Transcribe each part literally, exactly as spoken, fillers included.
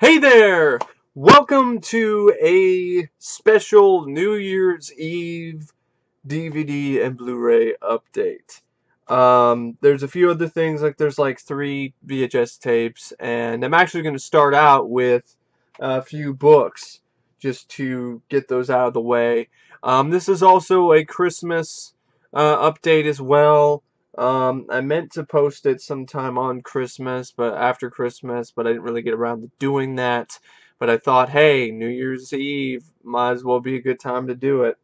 Hey there! Welcome to a special New Year's Eve D V D and Blu-ray update. Um, there's a few other things, like there's like three V H S tapes, and I'm actually going to start out with a few books just to get those out of the way. Um, this is also a Christmas uh, update as well. Um, I meant to post it sometime on Christmas, but after Christmas, but I didn't really get around to doing that. But I thought, hey, New Year's Eve, might as well be a good time to do it.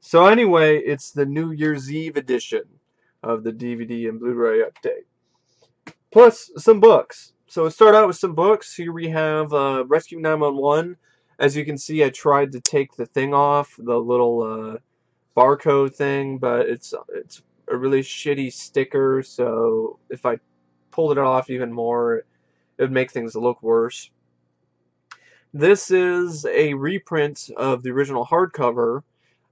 So anyway, it's the New Year's Eve edition of the D V D and Blu-ray update. Plus, some books. So let's start out with some books. Here we have uh, Rescue nine one one. As you can see, I tried to take the thing off, the little uh, barcode thing, but it's it's... a really shitty sticker, so if I pulled it off even more, it would make things look worse. This is a reprint of the original hardcover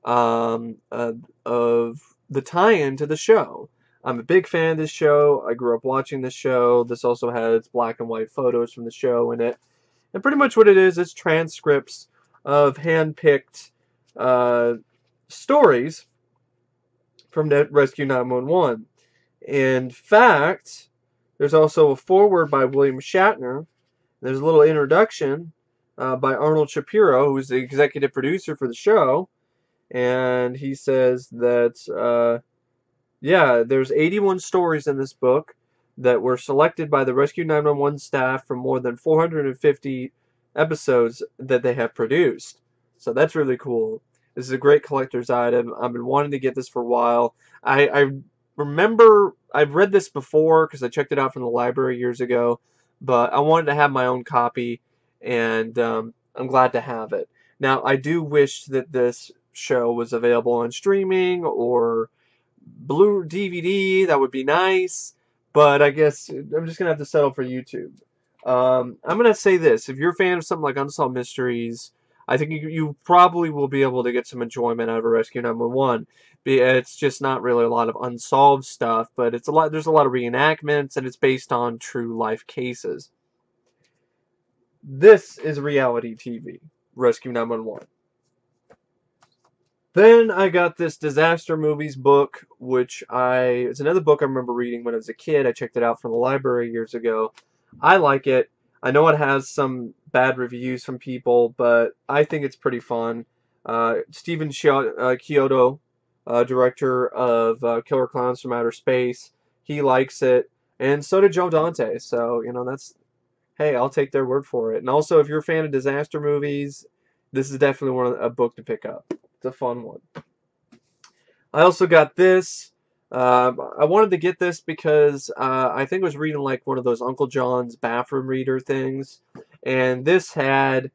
um, uh, of the tie-in to the show. I'm a big fan of this show. I grew up watching this show. This also has black and white photos from the show in it. And pretty much what it is, is transcripts of hand-picked uh, stories from Rescue nine one one. In fact, there's also a foreword by William Shatner. There's a little introduction uh, by Arnold Shapiro, who's the executive producer for the show. And he says that, uh, yeah, there's eighty-one stories in this book that were selected by the Rescue nine one one staff from more than four hundred fifty episodes that they have produced. So that's really cool. This is a great collector's item. I've been wanting to get this for a while. I, I remember I've read this before because I checked it out from the library years ago, but I wanted to have my own copy, and um, I'm glad to have it. Now, I do wish that this show was available on streaming or Blu-ray D V D. That would be nice, but I guess I'm just going to have to settle for YouTube. Um, I'm going to say this. If you're a fan of something like Unsolved Mysteries, I think you, you probably will be able to get some enjoyment out of Rescue nine one one. It's just not really a lot of unsolved stuff, but it's a lot. There's a lot of reenactments, and it's based on true life cases. This is reality T V, Rescue nine one one. Then I got this Disaster Movies book, which I it's another book I remember reading when I was a kid. I checked it out from the library years ago. I like it. I know it has some bad reviews from people, but I think it's pretty fun. Uh, Steven Chiodo, uh, director of uh, Killer Clowns from Outer Space, he likes it, and so did Joe Dante. So you know that's, hey, I'll take their word for it. And also, if you're a fan of disaster movies, this is definitely one a book to pick up. It's a fun one. I also got this. Uh, I wanted to get this because uh, I think I was reading like one of those Uncle John's bathroom reader things, and this had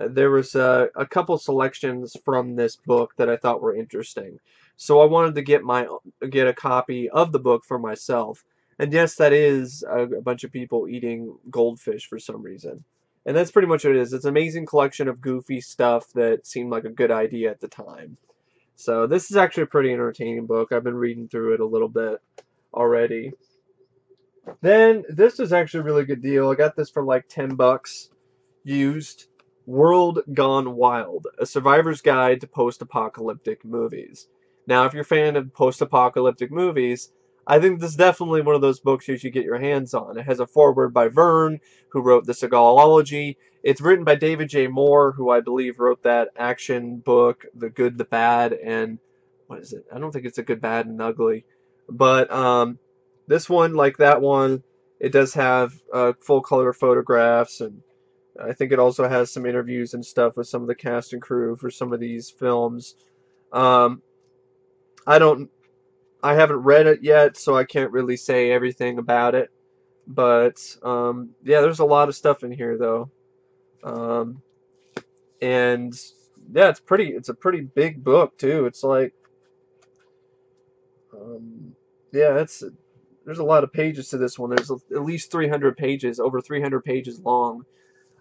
uh, there was uh, a couple selections from this book that I thought were interesting. So I wanted to get my get a copy of the book for myself. And yes, that is a, a bunch of people eating goldfish for some reason, and that's pretty much what it is. It's an amazing collection of goofy stuff that seemed like a good idea at the time. So this is actually a pretty entertaining book. I've been reading through it a little bit already. Then this is actually a really good deal. I got this for like ten bucks used. World Gone Wild, A Survivor's Guide to Post-Apocalyptic Movies. Now, if you're a fan of post-apocalyptic movies, I think this is definitely one of those books you should get your hands on. It has a foreword by Vern, who wrote The Seagalology. It's written by David J. Moore, who I believe wrote that action book, The Good, the Bad, and what is it? I don't think it's A Good, Bad, and Ugly. But um, this one, like that one, it does have uh, full-color photographs, and I think it also has some interviews and stuff with some of the cast and crew for some of these films. Um, I don't, I haven't read it yet, so I can't really say everything about it. But um, yeah, there's a lot of stuff in here, though. Um, and yeah, it's pretty, it's a pretty big book too. It's like, um, yeah, it's, there's a lot of pages to this one. There's at least three hundred pages, over three hundred pages long.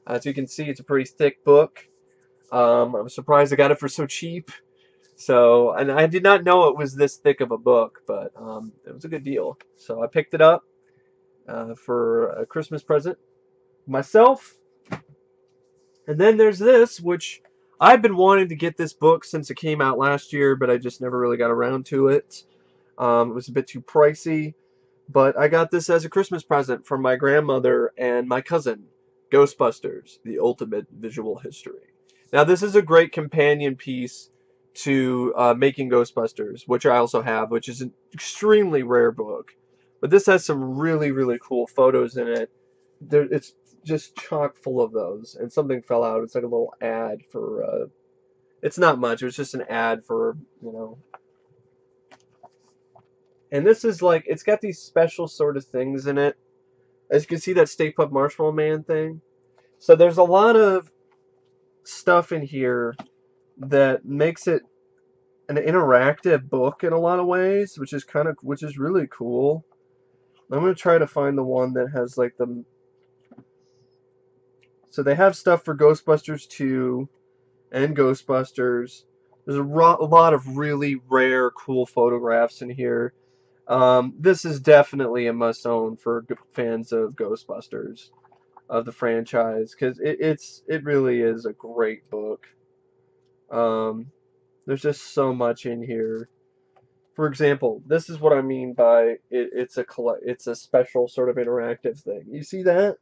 As you can see, it's a pretty thick book. Um, I'm surprised I got it for so cheap. So, and I did not know it was this thick of a book, but, um, it was a good deal. So I picked it up, uh, for a Christmas present myself. And then there's this, which I've been wanting to get this book since it came out last year, but I just never really got around to it. Um, it was a bit too pricey, but I got this as a Christmas present from my grandmother and my cousin. Ghostbusters, The Ultimate Visual History. Now, this is a great companion piece to uh, Making Ghostbusters, which I also have, which is an extremely rare book. But this has some really, really cool photos in it. There, it's just chock full of those. And something fell out. It's like a little ad for... Uh, it's not much. It was just an ad for, you know... And this is like... It's got these special sort of things in it. As you can see, that Stay Puft Marshmallow Man thing. So there's a lot of stuff in here that makes it an interactive book in a lot of ways, which is kind of, which is really cool. I'm going to try to find the one that has like the... So they have stuff for Ghostbusters two and Ghostbusters. There's a, ro a lot of really rare, cool photographs in here. Um, this is definitely a must-own for fans of Ghostbusters, of the franchise, because it, it's it really is a great book. Um, there's just so much in here. For example, this is what I mean by it, it's a it's a special sort of interactive thing. You see that?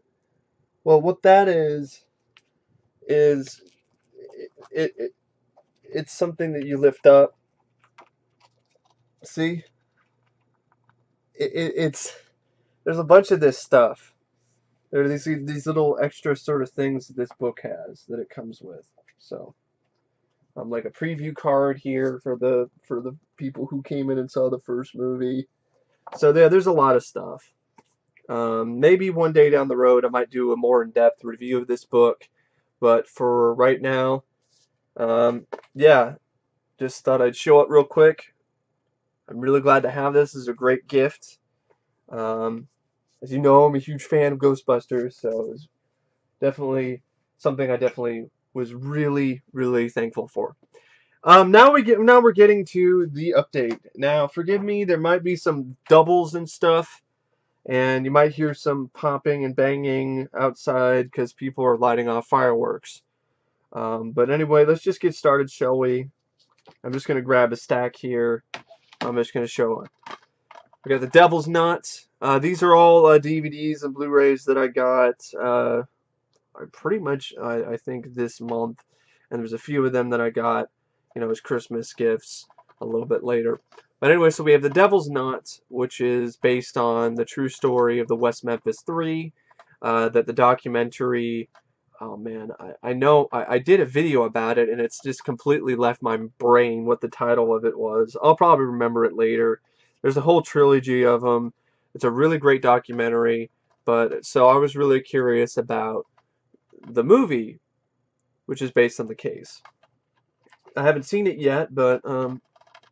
Well, what that is is it, it, it it's something that you lift up. See? It, it, it's there's a bunch of this stuff. There are these these little extra sort of things that this book has that it comes with. So, um, like a preview card here for the for the people who came in and saw the first movie. So there, there's a lot of stuff. Um, maybe one day down the road I might do a more in-depth review of this book, but for right now, um, yeah, just thought I'd show up real quick. I'm really glad to have this. This is a great gift. Um, as you know, I'm a huge fan of Ghostbusters, so it was definitely something I definitely was really, really thankful for. Um, now we get, now we're getting to the update. Now, forgive me, there might be some doubles and stuff, and you might hear some popping and banging outside because people are lighting off fireworks. Um, but anyway, let's just get started, shall we? I'm just going to grab a stack here. I'm just going to show it. We got The Devil's Nuts. Uh, these are all uh, D V Ds and Blu-rays that I got uh, pretty much, I, I think, this month. And there's a few of them that I got, you know, as Christmas gifts a little bit later. But anyway, so we have The Devil's Nuts, which is based on the true story of the West Memphis Three, uh, that the documentary... Oh, man, I, I know I, I did a video about it, and it's just completely left my brain what the title of it was. I'll probably remember it later. There's a whole trilogy of them. It's a really great documentary, but so I was really curious about the movie, which is based on the case. I haven't seen it yet, but um,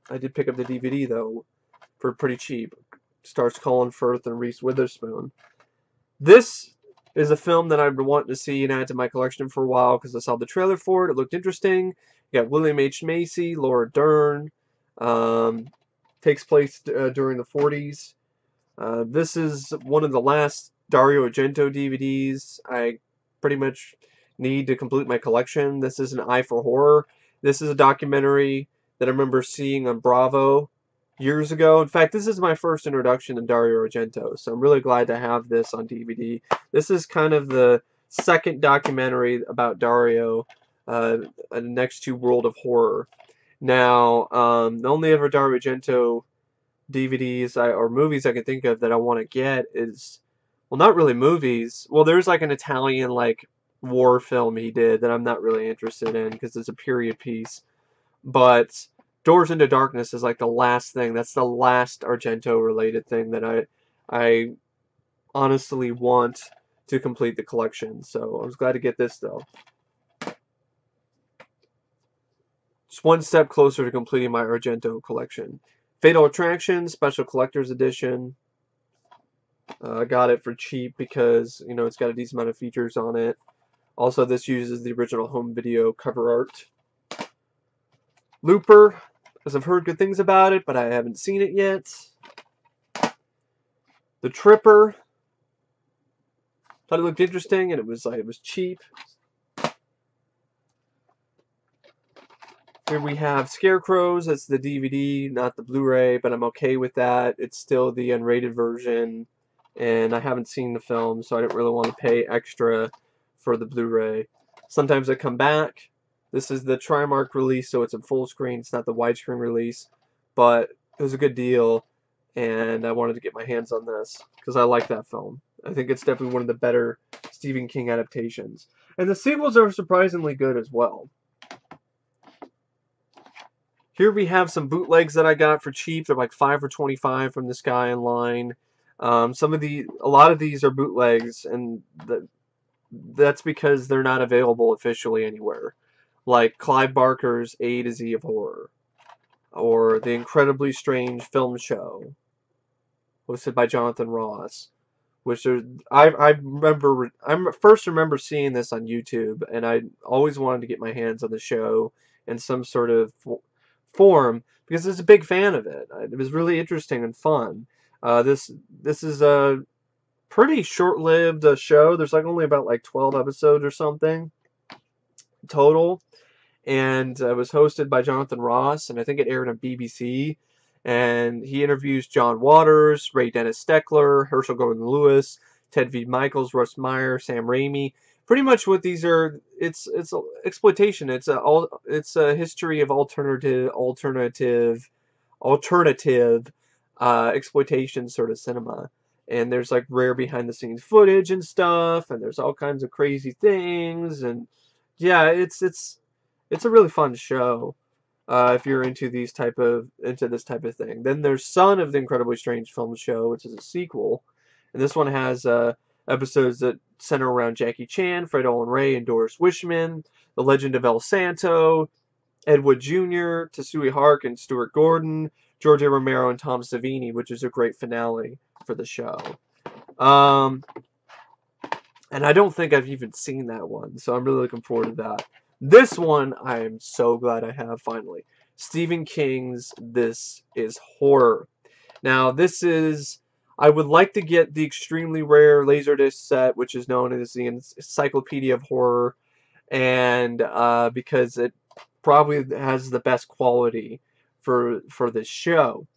I did pick up the D V D, though, for pretty cheap. It stars Colin Firth and Reese Witherspoon. This... is a film that I've been wanting to see and add to my collection for a while because I saw the trailer for it. It looked interesting. You got William H. Macy, Laura Dern. Um, takes place uh, during the forties. Uh, this is one of the last Dario Argento D V Ds I pretty much need to complete my collection. This is An Eye for Horror. This is a documentary that I remember seeing on Bravo years ago. In fact, this is my first introduction to Dario Argento, so I'm really glad to have this on D V D. This is kind of the second documentary about Dario, uh, next to World of Horror. Now, um, the only ever Dario Argento D V Ds I, or movies I can think of that I want to get is, well, not really movies. Well, there's like an Italian like war film he did that I'm not really interested in because it's a period piece, but Doors into Darkness is like the last thing. That's the last Argento-related thing that I I honestly want to complete the collection. So I was glad to get this, though. Just one step closer to completing my Argento collection. Fatal Attraction, Special Collector's Edition. I uh, got it for cheap because, you know, it's got a decent amount of features on it. Also, this uses the original home video cover art. Looper, as I've heard good things about it, but I haven't seen it yet. The Tripper. Thought it looked interesting, and it was like it was cheap. Here we have Scarecrows. That's the D V D, not the Blu-ray, but I'm okay with that. It's still the unrated version, and I haven't seen the film, so I didn't really want to pay extra for the Blu-ray. Sometimes I come back. This is the Trimark release, so it's in full screen. It's not the widescreen release, but it was a good deal, and I wanted to get my hands on this because I like that film. I think it's definitely one of the better Stephen King adaptations. And the sequels are surprisingly good as well. Here we have some bootlegs that I got for cheap. They're like five for twenty-five from this guy online. Um, some of the, a lot of these are bootlegs, and the, that's because they're not available officially anywhere. Like Clive Barker's A to Z of Horror, or The Incredibly Strange Film Show, hosted by Jonathan Ross. Which are, I I remember I first remember seeing this on YouTube, and I always wanted to get my hands on the show in some sort of form, because I was a big fan of it. It was really interesting and fun. Uh, this this is a pretty short-lived uh, show. There's like only about like twelve episodes or something total, and uh, it was hosted by Jonathan Ross, and I think it aired on B B C. And he interviews John Waters, Ray Dennis Steckler, Herschel Gordon Lewis, Ted V. Michaels, Russ Meyer, Sam Raimi. Pretty much what these are, it's it's exploitation. It's a all it's a history of alternative alternative alternative uh, exploitation sort of cinema. And there's like rare behind the scenes footage and stuff. And there's all kinds of crazy things. And yeah, it's it's it's a really fun show. Uh, if you're into these type of into this type of thing. Then there's Son of the Incredibly Strange Film Show, which is a sequel, and this one has uh, episodes that center around Jackie Chan, Fred Olen Ray, and Doris Wishman, The Legend of El Santo, Ed Wood Junior, Tsui Hark and Stuart Gordon, George A. Romero and Tom Savini, which is a great finale for the show. Um, and I don't think I've even seen that one, so I'm really looking forward to that. This one, I am so glad I have, finally. Stephen King's This Is Horror. Now, this is... I would like to get the extremely rare Laserdisc set, which is known as the Encyclopedia of Horror, and uh, because it probably has the best quality for for this show.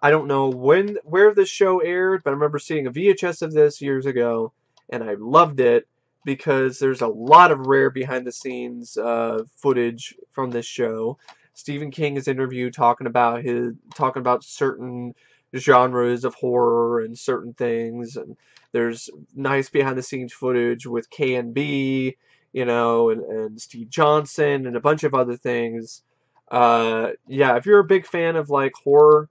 I don't know when where this show aired, but I remember seeing a V H S of this years ago, and I loved it, because there's a lot of rare behind-the-scenes uh, footage from this show. Stephen King is interviewed talking about his talking about certain genres of horror and certain things, and there's nice behind-the-scenes footage with K and B, you know, and, and Steve Johnson, and a bunch of other things. Uh, yeah, if you're a big fan of like horror,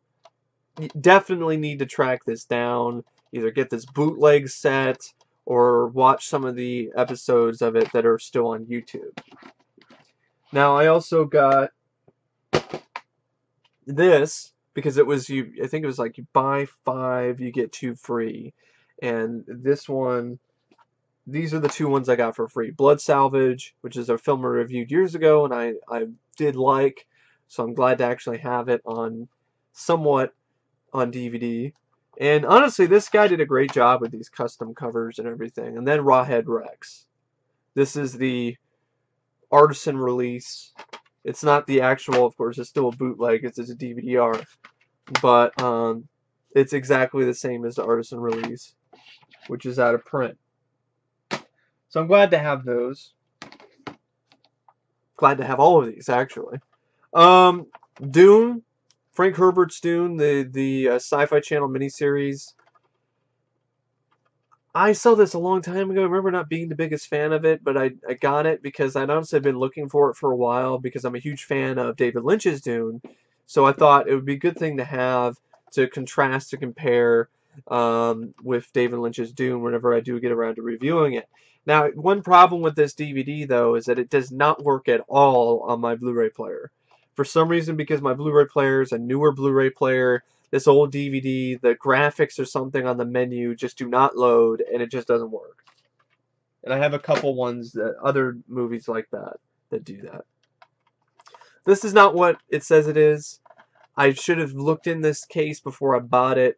you definitely need to track this down. Either get this bootleg set, or watch some of the episodes of it that are still on YouTube. Now, I also got this, because it was, you. I think it was like, you buy five, you get two free. And this one, these are the two ones I got for free. Blood Salvage, which is a film I reviewed years ago, and I, I did like, so I'm glad to actually have it on, somewhat, on D V D. And honestly, this guy did a great job with these custom covers and everything. And then Rawhead Rex. This is the Artisan release. It's not the actual, of course. It's still a bootleg. It's, it's a D V D R. But um, it's exactly the same as the Artisan release, which is out of print. So I'm glad to have those. Glad to have all of these, actually. Um, Dune. Frank Herbert's Dune, the, the uh, Sci-Fi Channel miniseries. I saw this a long time ago. I remember not being the biggest fan of it, but I, I got it because I'd honestly been looking for it for a while, because I'm a huge fan of David Lynch's Dune. So I thought it would be a good thing to have, to contrast, to compare um, with David Lynch's Dune whenever I do get around to reviewing it. Now, one problem with this D V D, though, is that it does not work at all on my Blu-ray player. For some reason, because my Blu-ray player is a newer Blu-ray player, this old D V D, the graphics or something on the menu just do not load, and it just doesn't work. And I have a couple ones, that other movies like that, that do that. This is not what it says it is. I should have looked in this case before I bought it,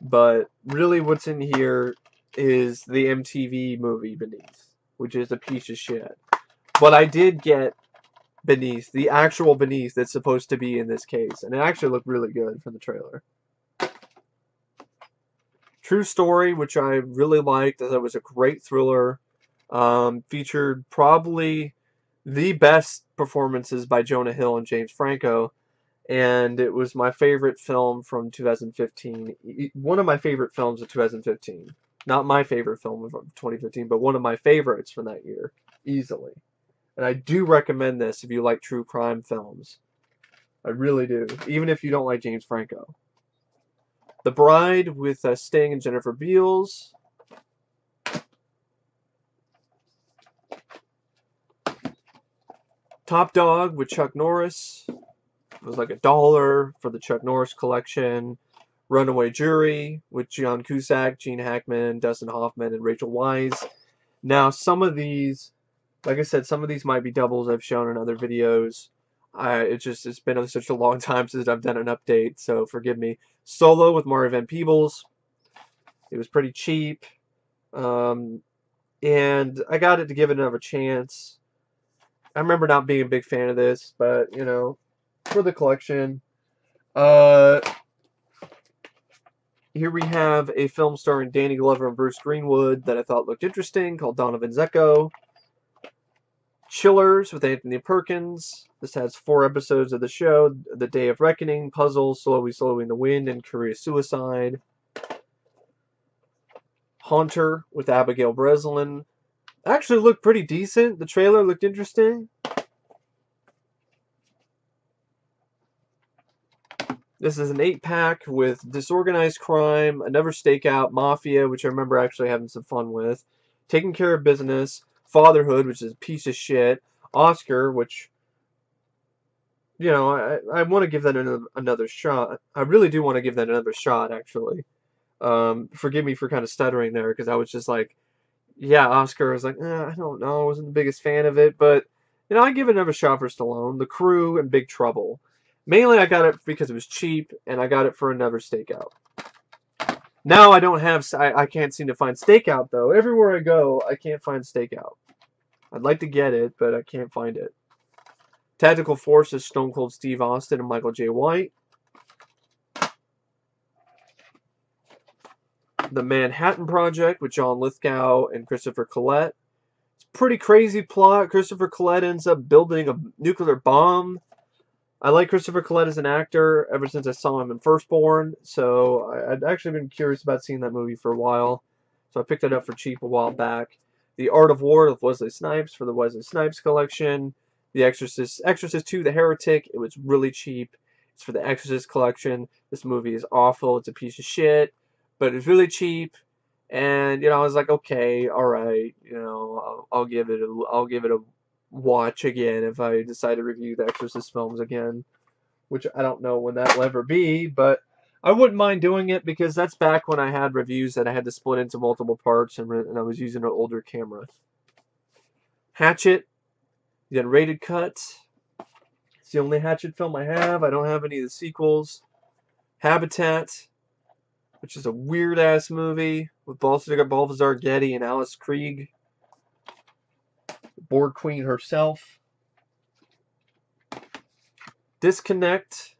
but really what's in here is the M T V movie Beneath, which is a piece of shit. But I did get Beneath, the actual Beneath that's supposed to be in this case. And it actually looked really good from the trailer. True Story, which I really liked. I thought it was a great thriller. Um, featured probably the best performances by Jonah Hill and James Franco. And it was my favorite film from two thousand fifteen. One of my favorite films of two thousand fifteen. Not my favorite film of twenty fifteen, but one of my favorites from that year. Easily. And I do recommend this if you like true crime films. I really do. Even if you don't like James Franco. The Bride with uh, Sting and Jennifer Beals. Top Dog with Chuck Norris. It was like a dollar for the Chuck Norris collection. Runaway Jury with John Cusack, Gene Hackman, Dustin Hoffman, and Rachel Weisz. Now, some of these, like I said, some of these might be doubles I've shown in other videos. I, it just, it's been such a long time since I've done an update, so forgive me. Solo with Mario Van Peebles. It was pretty cheap. Um, and I got it to give it another chance. I remember not being a big fan of this, but, you know, for the collection. Uh, here we have a film starring Danny Glover and Bruce Greenwood that I thought looked interesting, called Donovan Zecco. Chillers with Anthony Perkins. This has four episodes of the show: The Day of Reckoning, Puzzle, Slowly, Slowly in the Wind, and Korea Suicide. Haunter with Abigail Breslin. Actually looked pretty decent. The trailer looked interesting. This is an eight-pack with Disorganized Crime, Another Stakeout, Mafia, which I remember actually having some fun with, Taking Care of Business, Fatherhood, which is a piece of shit, Oscar, which, you know, I, I want to give that another, another shot. I really do want to give that another shot, actually. Um, forgive me for kind of stuttering there, because I was just like, yeah, Oscar, I was like, eh, I don't know, I wasn't the biggest fan of it, but, you know, I give it another shot for Stallone, The Crew, and Big Trouble. Mainly I got it because it was cheap, and I got it for Another Stakeout. Now I don't have, I, I can't seem to find Stakeout, though. Everywhere I go, I can't find Stakeout. I'd like to get it, but I can't find it. Tactical Force is Stone Cold Steve Austin and Michael J. White. The Manhattan Project with John Lithgow and Christopher Collett. It's a pretty crazy plot. Christopher Collett ends up building a nuclear bomb. I like Christopher Collett as an actor ever since I saw him in Firstborn, so I'd actually been curious about seeing that movie for a while, so I picked it up for cheap a while back. The Art of War with Wesley Snipes for the Wesley Snipes collection. The Exorcist, Exorcist two, The Heretic, it was really cheap. It's for the Exorcist collection. This movie is awful, it's a piece of shit, but it's really cheap, and, you know, I was like, okay, alright, you know, I'll, I'll give it a, I'll give it a watch again if I decide to review the Exorcist films again, which I don't know when that will ever be, but I wouldn't mind doing it because that's back when I had reviews that I had to split into multiple parts and, and I was using an older camera. Hatchet, the unrated cut. It's the only Hatchet film I have. I don't have any of the sequels. Habitat, which is a weird-ass movie with Balthazar Getty and Alice Krieg. Board Queen herself. Disconnect,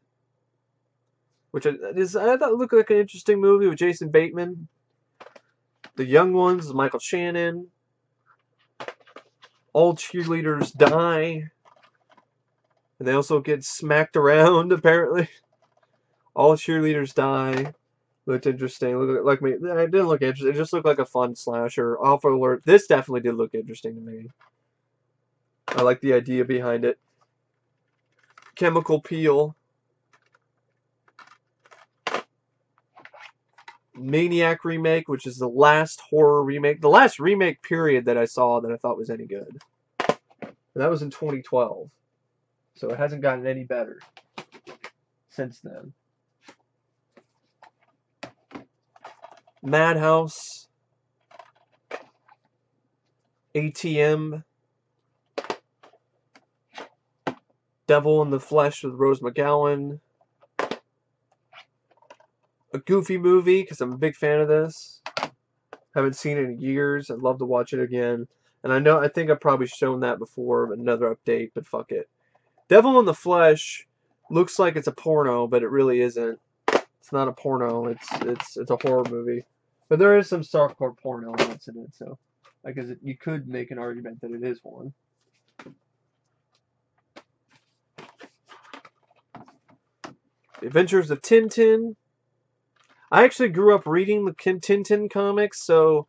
which is, I thought looked like an interesting movie with Jason Bateman. The Young Ones, Michael Shannon. All Cheerleaders Die. And they also get smacked around, apparently. All Cheerleaders Die. Looked interesting. Looked like me. It didn't look interesting. It just looked like a fun slasher. Alpha Alert. This definitely did look interesting to me. I like the idea behind it. Chemical Peel. Maniac Remake, which is the last horror remake. The last remake period that I saw that I thought was any good. And that was in twenty twelve. So it hasn't gotten any better since then. Madhouse. A T M. Devil in the Flesh with Rose McGowan. A goofy movie, because I'm a big fan of this. Haven't seen it in years. I'd love to watch it again. And I know, I think I've probably shown that before, another update, but fuck it. Devil in the Flesh looks like it's a porno, but it really isn't. It's not a porno. It's it's it's a horror movie. But there is some softcore porn elements in it, so I guess it, you could make an argument that it is one. The Adventures of Tintin. I actually grew up reading the Tintin comics, so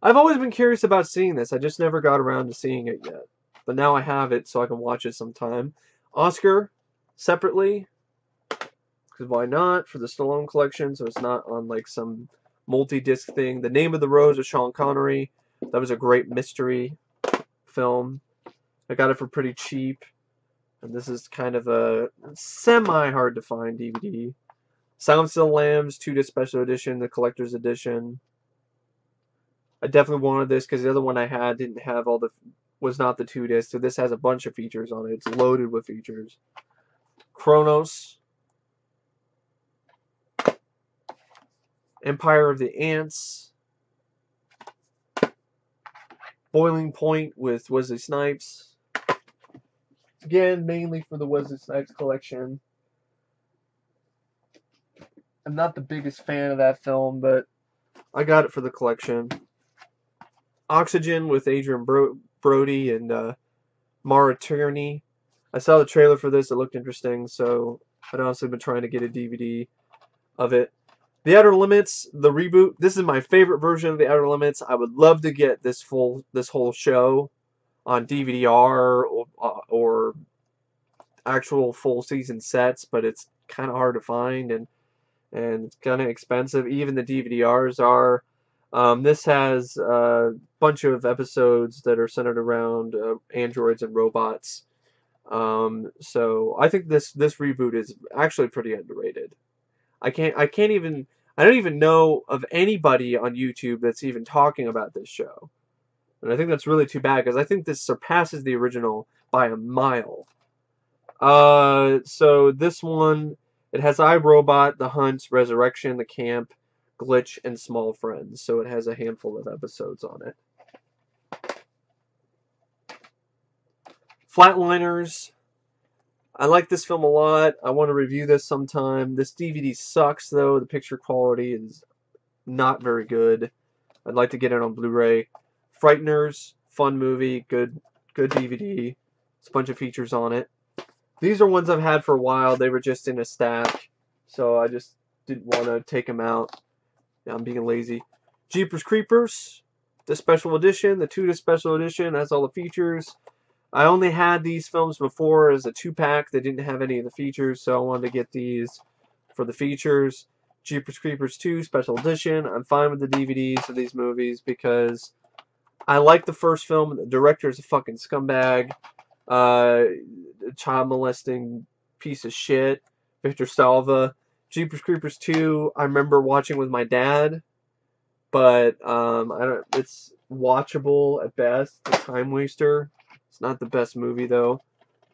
I've always been curious about seeing this. I just never got around to seeing it yet. But now I have it, so I can watch it sometime. Oscar, separately. Because why not? For the Stallone collection, so it's not on like some multi-disc thing. The Name of the Rose with Sean Connery. That was a great mystery film. I got it for pretty cheap. And this is kind of a semi-hard-to-find D V D. Silence of the Lambs, two-disc special edition, the collector's edition. I definitely wanted this because the other one I had didn't have all the... was not the two-disc, so this has a bunch of features on it. It's loaded with features. Chronos. Empire of the Ants. Boiling Point with Wesley Snipes. Again, mainly for the Wesley Snipes collection. I'm not the biggest fan of that film, but I got it for the collection. Oxygen with Adrian Bro Brody and uh, Mara Tierney. I saw the trailer for this. It looked interesting, so I'd honestly been trying to get a D V D of it. The Outer Limits, the reboot. This is my favorite version of The Outer Limits. I would love to get this full, this whole show on D V D R or, or actual full season sets, but it's kind of hard to find and and it's kind of expensive. Even the D V D Rs are. Um, this has a bunch of episodes that are centered around uh, androids and robots. Um, so I think this this reboot is actually pretty underrated. I can't I can't even I don't even know of anybody on YouTube that's even talking about this show. And I think that's really too bad because I think this surpasses the original by a mile. Uh, so this one, it has iRobot, The Hunt, Resurrection, The Camp, Glitch, and Small Friends. So it has a handful of episodes on it. Flatliners. I like this film a lot. I want to review this sometime. This D V D sucks, though. The picture quality is not very good. I'd like to get it on Blu-ray. Frighteners, fun movie, good good D V D. It's a bunch of features on it. These are ones I've had for a while. They were just in a stack, so I just didn't want to take them out. Yeah, I'm being lazy. Jeepers Creepers, the special edition, the two-disc special edition, has all the features. I only had these films before as a two-pack. They didn't have any of the features, so I wanted to get these for the features. Jeepers Creepers two, Special Edition. I'm fine with the D V Ds of these movies because I like the first film. The director is a fucking scumbag, uh, child-molesting piece of shit, Victor Salva. Jeepers Creepers two, I remember watching with my dad, but um, I don't. It's watchable at best, a time waster. It's not the best movie, though.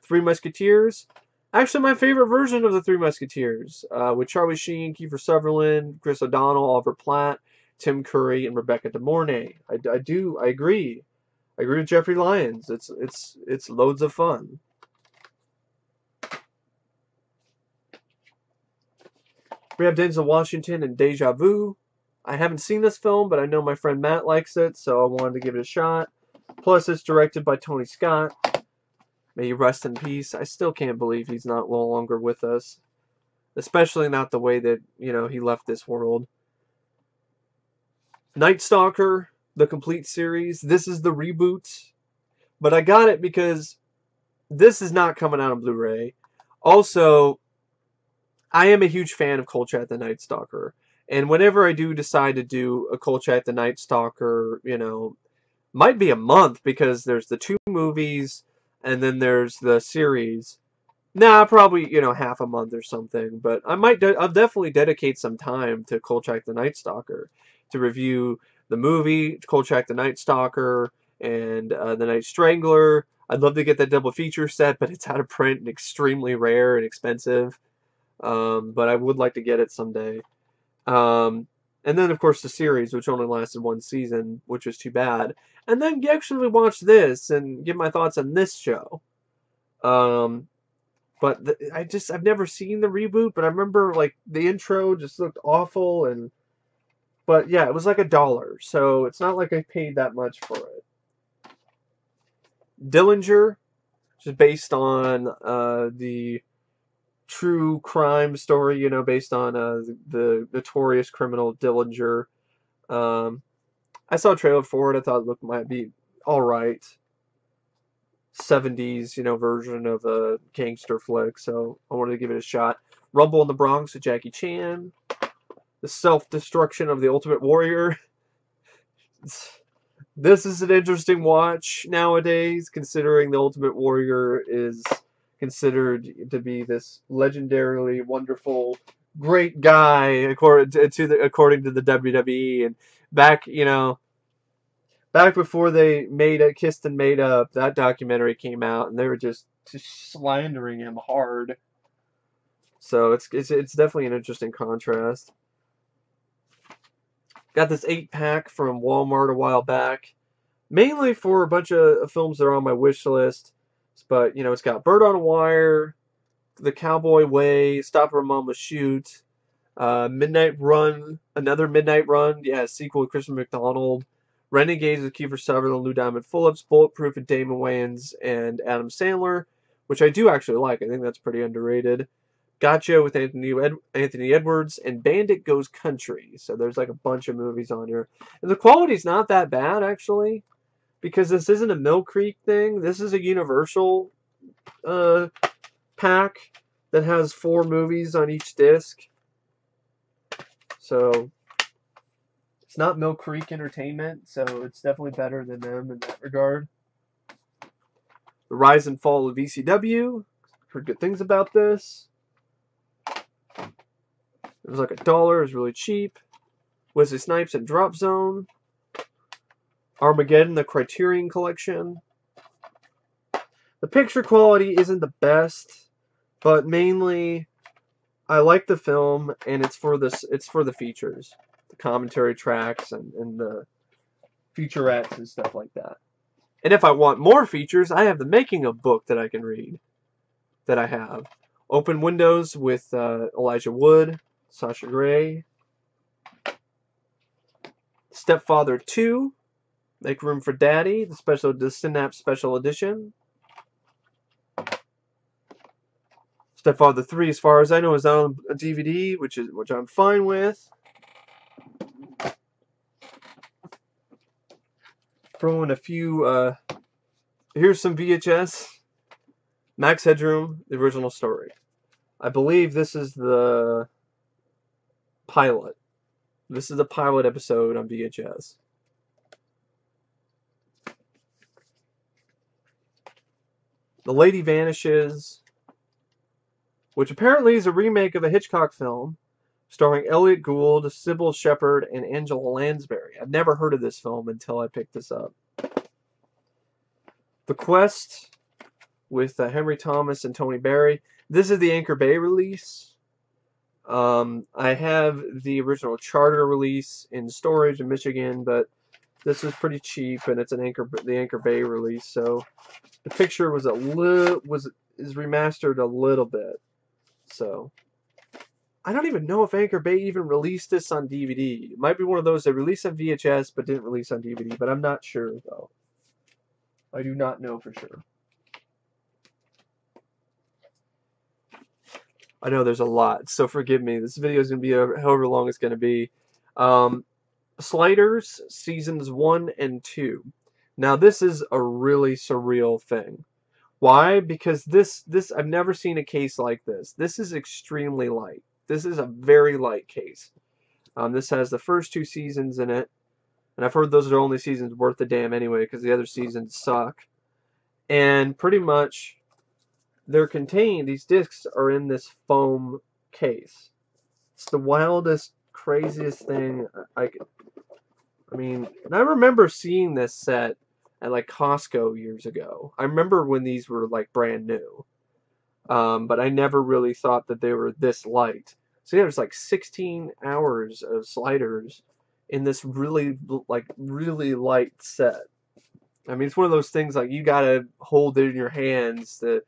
Three Musketeers. Actually, my favorite version of The Three Musketeers, uh, with Charlie Sheen, Kiefer Sutherland, Chris O'Donnell, Oliver Platt, Tim Curry, and Rebecca De Mornay. I, I do. I agree. I agree with Jeffrey Lyons. It's, it's, it's loads of fun. We have Denzel Washington and Deja Vu. I haven't seen this film, but I know my friend Matt likes it, so I wanted to give it a shot. Plus, it's directed by Tony Scott. May he rest in peace. I still can't believe he's not no longer with us. Especially not the way that, you know, he left this world. Night Stalker, the complete series. This is the reboot. But I got it because this is not coming out on Blu-ray. Also, I am a huge fan of Kolchak the Night Stalker. And whenever I do decide to do a Kolchak the Night Stalker, you know, might be a month because there's the two movies and then there's the series. Nah, probably, you know, half a month or something. But I might, de I'll definitely dedicate some time to Kolchak the Night Stalker to review the movie, Kolchak the Night Stalker, and uh, The Night Strangler. I'd love to get that double feature set, but it's out of print and extremely rare and expensive. Um, but I would like to get it someday. Um, and then, of course, the series, which only lasted one season, which was too bad. And then actually watch this and give my thoughts on this show. Um, But the, I just, I've never seen the reboot, but I remember, like, the intro just looked awful, and, but yeah, it was like a dollar, so it's not like I paid that much for it. Dillinger, which is based on uh, the true crime story, you know, based on uh, the notorious criminal Dillinger. Um, I saw a trailer for it. I thought it looked, might be alright. seventies, you know, version of a gangster flick, so I wanted to give it a shot. Rumble in the Bronx with Jackie Chan. The Self-Destruction of the Ultimate Warrior. This is an interesting watch nowadays, considering the Ultimate Warrior is considered to be this legendarily wonderful, great guy, according to, to the, according to the W W E. And back, you know, back before they made it, Kissed and Made Up, that documentary came out, and they were just, just slandering him hard. So it's, it's it's definitely an interesting contrast. Got this eight pack from Walmart a while back, mainly for a bunch of films that are on my wish list. But you know, it's got Bird on a Wire, The Cowboy Way, Stop Her Mama Shoot, uh, Midnight Run, another Midnight Run, yeah, sequel with Christopher McDonald. Renegades with Kiefer Sutherland, Lou Diamond Phillips, Bulletproof with Damon Wayans and Adam Sandler, which I do actually like. I think that's pretty underrated. Gotcha with Anthony Ed Anthony Edwards, and Bandit Goes Country. So there's like a bunch of movies on here. And the quality's not that bad, actually, because this isn't a Mill Creek thing. This is a Universal uh, pack that has four movies on each disc. So it's not Mill Creek Entertainment, so it's definitely better than them in that regard. The Rise and Fall of V C W. Heard good things about this. It was like a dollar. It was really cheap. Wesley Snipes and Drop Zone. Armageddon, the Criterion Collection. The picture quality isn't the best, but mainly I like the film, and it's for this. It's for the features. Commentary tracks and, and the featurettes and stuff like that. And if I want more features, I have the making of book that I can read, that I have. Open Windows with uh, Elijah Wood, Sasha Grey. Stepfather two, Make Room for Daddy, the special, the Synapse Special Edition. Stepfather three, as far as I know, is not on a D V D, which is which I'm fine with. Throwing a few, uh, here's some V H S, Max Headroom, the original story. I believe this is the pilot. This is the pilot episode on V H S. The Lady Vanishes, which apparently is a remake of a Hitchcock film, starring Elliot Gould, Sybil Shepherd, and Angela Lansbury. I've never heard of this film until I picked this up. The Quest with uh, Henry Thomas and Tony Barry. This is the Anchor Bay release. Um, I have the original Charter release in storage in Michigan, but this is pretty cheap, and it's an Anchor the Anchor Bay release. So the picture was a little was is remastered a little bit. So. I don't even know if Anchor Bay even released this on D V D. It might be one of those that released on V H S but didn't release on D V D, but I'm not sure, though. I do not know for sure. I know there's a lot, so forgive me. This video is going to be however long it's going to be. Um, Sliders, Seasons one and two. Now, this is a really surreal thing. Why? Because this, this I've never seen a case like this. This is extremely light. This is a very light case. Um, this has the first two seasons in it. And I've heard those are only seasons worth the damn anyway, because the other seasons suck. And pretty much they're contained, these discs are in this foam case. It's the wildest, craziest thing I could. I mean, and I remember seeing this set at like Costco years ago. I remember when these were like brand new. Um, but I never really thought that they were this light. So yeah, there's like sixteen hours of Sliders in this really, like, really light set. I mean, it's one of those things like you gotta hold it in your hands to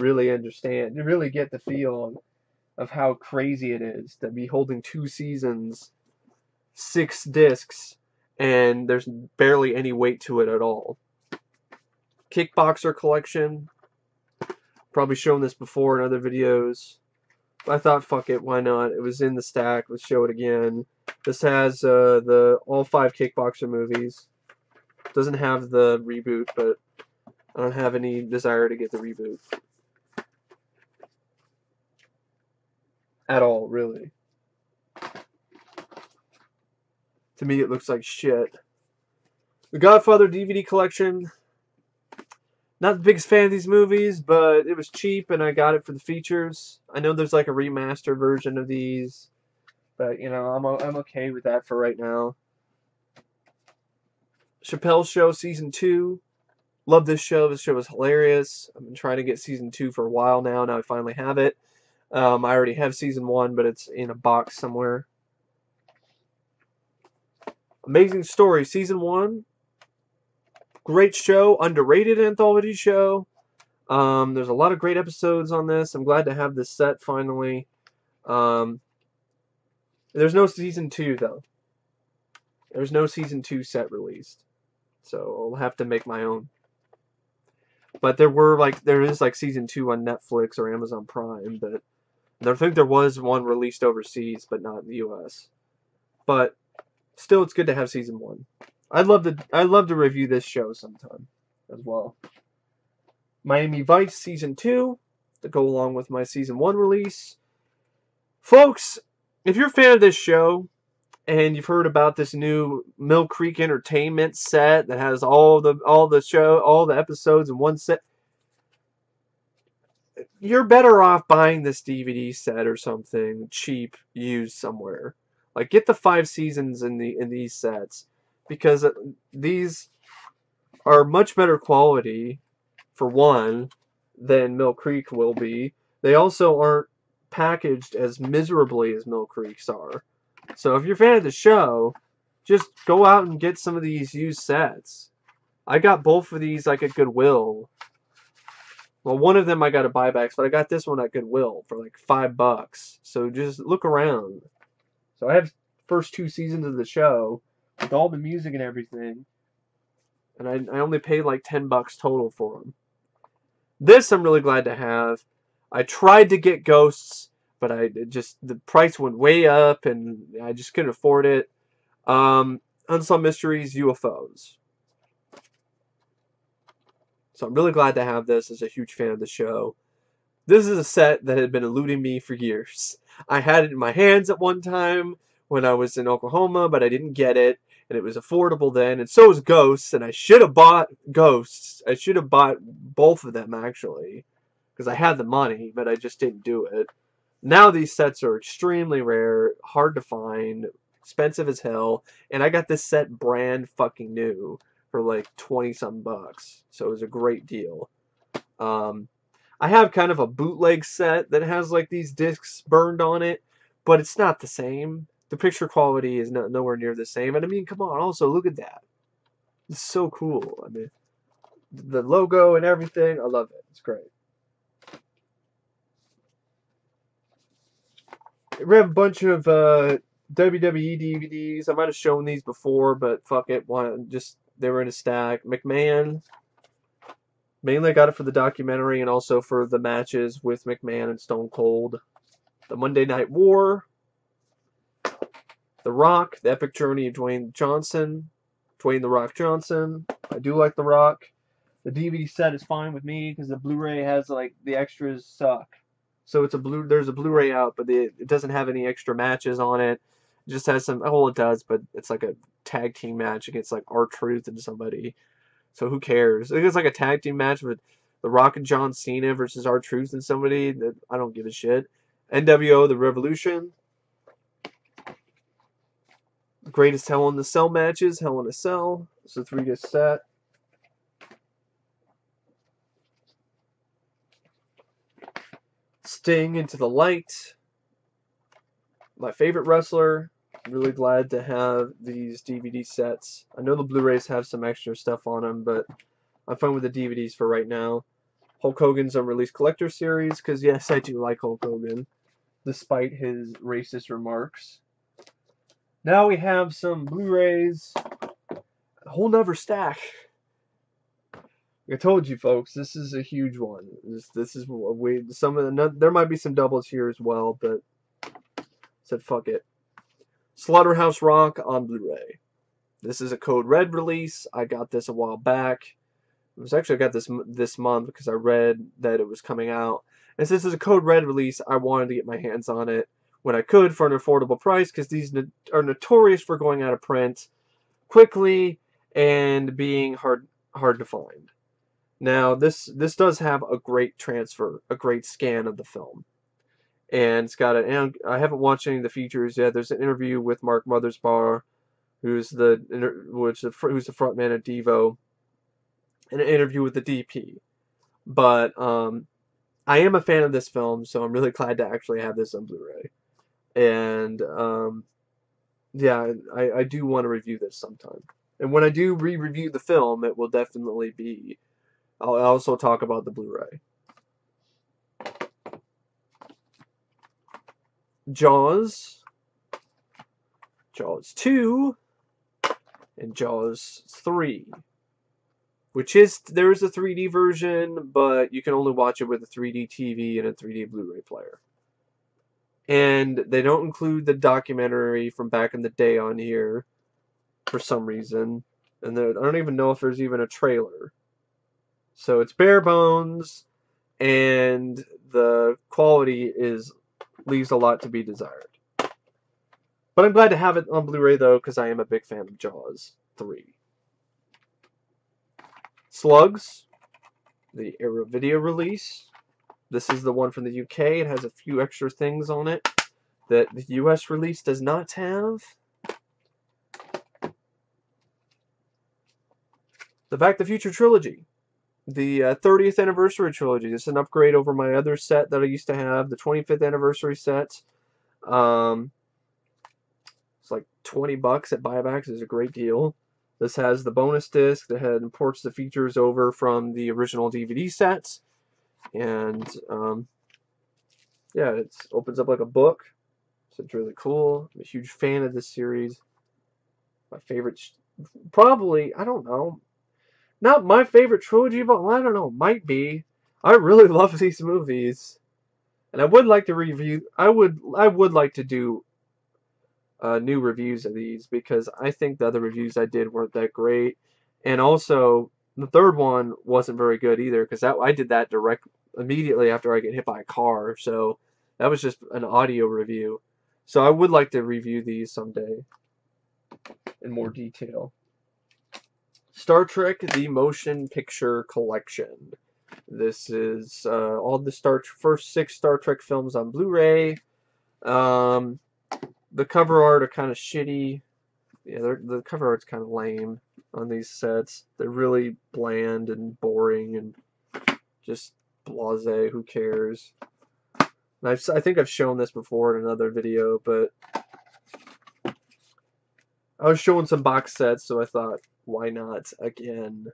really understand, to really get the feel of how crazy it is to be holding two seasons, six discs, and there's barely any weight to it at all. Kickboxer collection. Probably shown this before in other videos. I thought, fuck it, why not? It was in the stack. Let's show it again. This has uh, the all five Kickboxer movies. Doesn't have the reboot, but I don't have any desire to get the reboot. At all, really. To me, it looks like shit. The Godfather D V D collection. Not the biggest fan of these movies, but it was cheap and I got it for the features. I know there's like a remaster version of these, but you know, I'm, I'm okay with that for right now. Chappelle's Show Season two. Love this show. This show was hilarious. I've been trying to get Season two for a while now. Now I finally have it. Um, I already have Season one, but it's in a box somewhere. Amazing Story Season one. Great show, underrated anthology show. Um, there's a lot of great episodes on this. I'm glad to have this set finally. Um, there's no Season two, though. There's no Season two set released. So I'll have to make my own. But there were, like, there is, like, Season two on Netflix or Amazon Prime. But I think there was one released overseas, but not in the U S. But still, it's good to have Season one. I'd love to I love to review this show sometime as well. Miami Vice Season two to go along with my Season one release. Folks, if you're a fan of this show and you've heard about this new Mill Creek Entertainment set that has all the all the show all the episodes in one set, you're better off buying this D V D set or something cheap used somewhere. Like, get the five seasons in the in these sets, because these are much better quality, for one, than Mill Creek will be. They also aren't packaged as miserably as Mill Creek's are. So if you're a fan of the show, just go out and get some of these used sets. I got both of these like at Goodwill. Well, one of them I got at buybacks, but I got this one at Goodwill for like five bucks. So just look around. So I have first two seasons of the show, with all the music and everything, and I, I only paid like ten bucks total for them. This I'm really glad to have. I tried to get Ghosts, but I just, the price went way up, and I just couldn't afford it. Um, Unsolved Mysteries, U F Os. So I'm really glad to have this, as a huge fan of the show. This is a set that had been eluding me for years. I had it in my hands at one time when I was in Oklahoma, but I didn't get it. And it was affordable then, and so was Ghosts, and I should have bought Ghosts. I should have bought both of them, actually, because I had the money, but I just didn't do it. Now these sets are extremely rare, hard to find, expensive as hell, and I got this set brand fucking new for like twenty-some bucks, so it was a great deal. Um, I have kind of a bootleg set that has like these discs burned on it, but it's not the same. The picture quality is not nowhere near the same. And I mean, come on, also look at that. It's so cool. I mean, the logo and everything, I love it. It's great. We have a bunch of uh, W W E D V Ds. I might have shown these before, but fuck it. Why not? Just, they were in a stack. McMahon. Mainly I got it for the documentary and also for the matches with McMahon and Stone Cold. The Monday Night War. The Rock, The Epic Journey of Dwayne Johnson, Dwayne The Rock Johnson. I do like The Rock. The D V D set is fine with me because the Blu-ray has, like, the extras suck. So it's a blue. There's a Blu-ray out, but the, it doesn't have any extra matches on it. It just has some, oh, it does, but it's like a tag team match against, like, R-Truth and somebody. So who cares? I think it's like a tag team match with The Rock and John Cena versus R-Truth and somebody. That I don't give a shit. N W O, The Revolution. Greatest Hell in a Cell matches, Hell in a Cell. It's a three disc set. Sting, Into the Light. My favorite wrestler. I'm really glad to have these D V D sets. I know the Blu-rays have some extra stuff on them, but I'm fine with the D V Ds for right now. Hulk Hogan's Unreleased Collector Series, because yes, I do like Hulk Hogan, despite his racist remarks. Now we have some Blu-rays, a whole nother stack. I told you folks, this is a huge one. This, this is a way, some of the, there might be some doubles here as well, but I said fuck it. Slaughterhouse Rock on Blu-ray. This is a Code Red release. I got this a while back. It was actually I got this this month because I read that it was coming out. And since this is a Code Red release, I wanted to get my hands on it when I could for an affordable price, because these no are notorious for going out of print quickly and being hard hard to find. Now this this does have a great transfer, a great scan of the film, and it's got an. And I haven't watched any of the features yet. There's an interview with Mark Mothersbaugh, who's the which the who's the frontman of Devo, and an interview with the D P. But um, I am a fan of this film, so I'm really glad to actually have this on Blu-ray. And um, yeah, I I do want to review this sometime. And when I do re-review the film, it will definitely be. I'll also talk about the Blu-ray. Jaws, Jaws two, and Jaws three. Which is, there is a three D version, but you can only watch it with a three D T V and a three D Blu-ray player. And they don't include the documentary from back in the day on here, for some reason. And I don't even know if there's even a trailer. So it's bare bones, and the quality is leaves a lot to be desired. But I'm glad to have it on Blu-ray, though, because I am a big fan of Jaws three. Slugs, the Arrow Video release. This is the one from the U K. It has a few extra things on it that the U S release does not have. The Back to the Future trilogy. The uh, thirtieth anniversary trilogy. This is an upgrade over my other set that I used to have, the twenty-fifth anniversary set. Um, it's like twenty bucks at buybacks. It's a great deal. This has the bonus disc that had imports the features over from the original D V D sets, and um, yeah, it opens up like a book. So it's really cool. I'm a huge fan of this series. My favorite, probably. I don't know. Not my favorite trilogy, but I don't know, might be. I really love these movies, and I would like to review. I would, I would like to do uh, new reviews of these, because I think the other reviews I did weren't that great, and also the third one wasn't very good either, because that I did that direct immediately after I get hit by a car, so that was just an audio review. So I would like to review these someday in more detail. Star Trek, the Motion Picture Collection. This is uh, all the Star first six Star Trek films on Blu-ray. Um, the cover art are kind of shitty. Yeah, the cover art's kind of lame on these sets. They're really bland and boring and just blasé. Who cares? And I've, I think I've shown this before in another video, but I was showing some box sets, so I thought, why not again?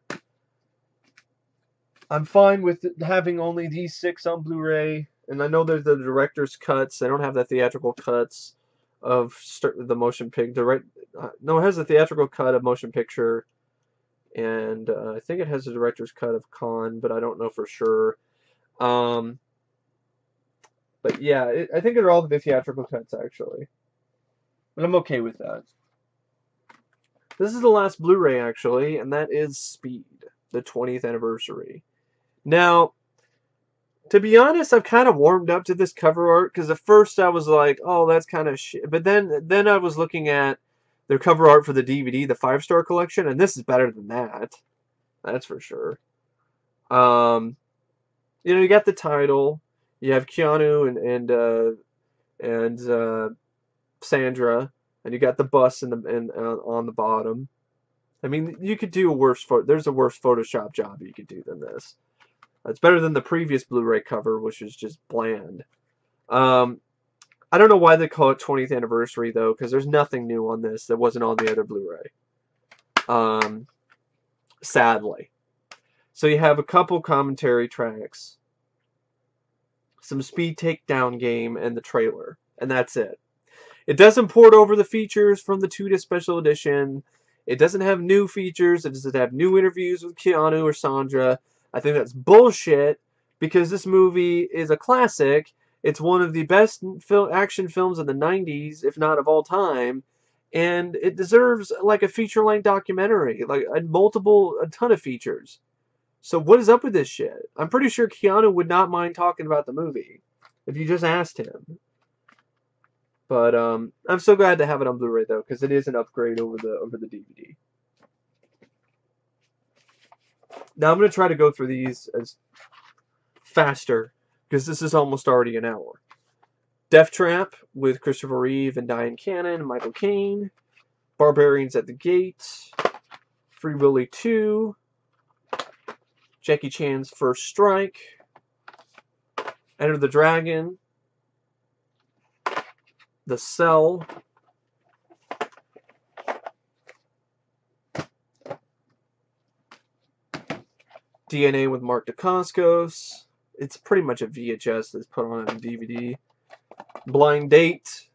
I'm fine with having only these six on Blu-ray, and I know there's the director's cuts. I don't have the theatrical cuts of the motion pic. Direct, uh, no, it has the theatrical cut of Motion Picture, and uh, I think it has the director's cut of Con, but I don't know for sure. Um, but yeah, it, I think they're all the theatrical cuts actually, but I'm okay with that. This is the last Blu-ray, actually, and that is Speed, the twentieth anniversary. Now, to be honest, I've kind of warmed up to this cover art, because at first I was like, oh, that's kind of shit. But then, then I was looking at their cover art for the D V D, the five-star collection, and this is better than that. That's for sure. Um, you know, you got the title. You have Keanu and, and, uh, and uh, Sandra. And you got the bus in the in, uh, on the bottom. I mean, you could do a worse photo. There's a worse Photoshop job you could do than this. It's better than the previous Blu-ray cover, which is just bland. Um, I don't know why they call it twentieth anniversary though, because there's nothing new on this that wasn't on the other Blu-ray. Um, sadly. So you have a couple commentary tracks, some speed takedown game, and the trailer. And that's it. It doesn't port over the features from the two disc special edition. It doesn't have new features. It doesn't have new interviews with Keanu or Sandra. I think that's bullshit, because this movie is a classic. It's one of the best fil- action films of the nineties, if not of all time. And it deserves like a feature-length documentary, like a multiple, a ton of features. So what is up with this shit? I'm pretty sure Keanu would not mind talking about the movie if you just asked him. But um, I'm so glad to have it on Blu-ray though, because it is an upgrade over the over the D V D. Now I'm gonna try to go through these as faster, because this is almost already an hour. Death Trap with Christopher Reeve and Diane Cannon and Michael Caine. Barbarians at the Gate. Free Willy two. Jackie Chan's First Strike. Enter the Dragon. The Cell. D N A with Mark Dacascos. It's pretty much a V H S that's put on a D V D. Blind Date.